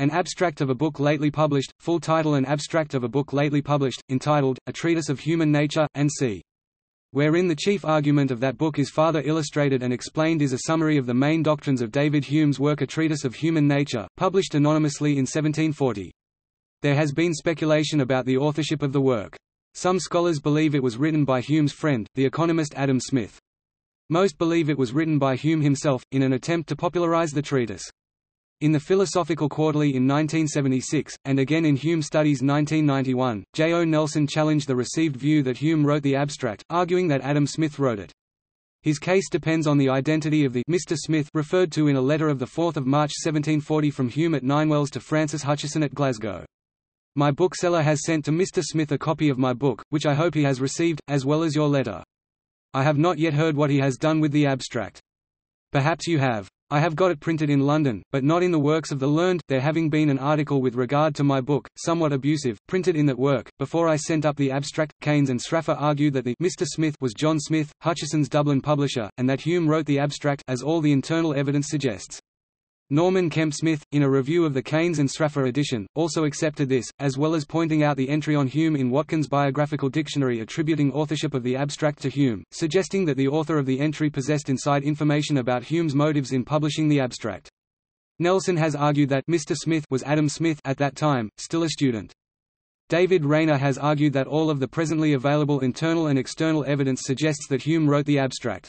An abstract of a book lately published, full title An abstract of a book lately published, entitled, A Treatise of Human Nature, and c. wherein the chief argument of that book is farther illustrated and explained is a summary of the main doctrines of David Hume's work A Treatise of Human Nature, published anonymously in 1740. There has been speculation about the authorship of the work. Some scholars believe it was written by Hume's friend, the economist Adam Smith. Most believe it was written by Hume himself, in an attempt to popularize the treatise. In The Philosophical Quarterly in 1976, and again in Hume Studies 1991, J. O. Nelson challenged the received view that Hume wrote the abstract, arguing that Adam Smith wrote it. His case depends on the identity of the Mr. Smith referred to in a letter of 4 March 1740 from Hume at Ninewells to Francis Hutcheson at Glasgow. My bookseller has sent to Mr. Smith a copy of my book, which I hope he has received, as well as your letter. I have not yet heard what he has done with the abstract. Perhaps you have. I have got it printed in London, but not in the works of the learned, there having been an article with regard to my book, somewhat abusive, printed in that work. Before I sent up the abstract, Keynes and Sraffer argued that the Mr. Smith was John Smith, Hutcheson's Dublin publisher, and that Hume wrote the abstract, as all the internal evidence suggests. Norman Kemp Smith, in a review of the Keynes and Sraffer edition, also accepted this, as well as pointing out the entry on Hume in Watkins' Biographical Dictionary attributing authorship of the abstract to Hume, suggesting that the author of the entry possessed inside information about Hume's motives in publishing the abstract. Nelson has argued that Mr. Smith was Adam Smith at that time, still a student. David Rayner has argued that all of the presently available internal and external evidence suggests that Hume wrote the abstract.